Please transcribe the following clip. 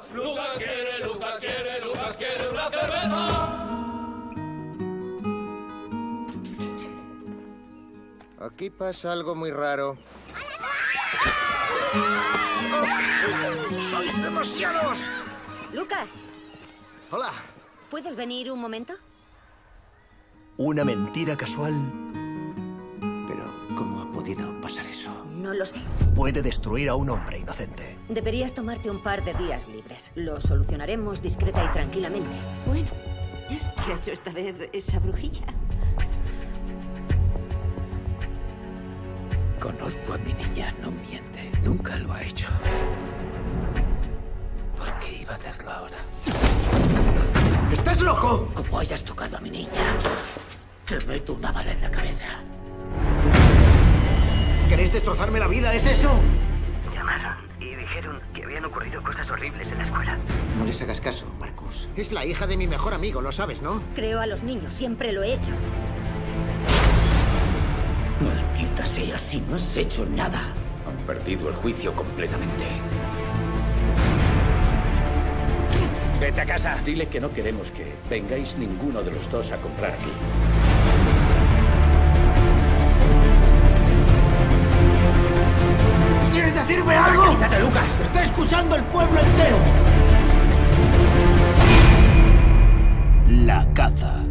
cerveza. Lucas quiere, Lucas quiere, Lucas quiere una cerveza. Aquí pasa algo muy raro. ¡Sois demasiados! Lucas. Hola. ¿Puedes venir un momento? Una mentira casual. Pero, ¿cómo ha podido pasar eso? No lo sé. Puede destruir a un hombre inocente. Deberías tomarte un par de días libres. Lo solucionaremos discreta y tranquilamente. Bueno, ¿qué ha hecho esta vez esa brujilla? Conozco a mi niña, no miente. Nunca lo ha hecho. ¿Por qué iba a hacerlo ahora? ¡Estás loco! Como hayas tocado a mi niña, te meto una bala en la cabeza. ¿Queréis destrozarme la vida? ¿Es eso? Llamaron y dijeron que habían ocurrido cosas horribles en la escuela. No les hagas caso, Marcus. Es la hija de mi mejor amigo, lo sabes, ¿no? Creo a los niños, siempre lo he hecho. Maldita sea, si no has hecho nada. Han perdido el juicio completamente. ¡Vete a casa! Dile que no queremos que vengáis ninguno de los dos a comprar aquí. ¿Quieres decirme algo? ¡Tranquilízate, Lucas! ¡Está escuchando el pueblo entero! La caza.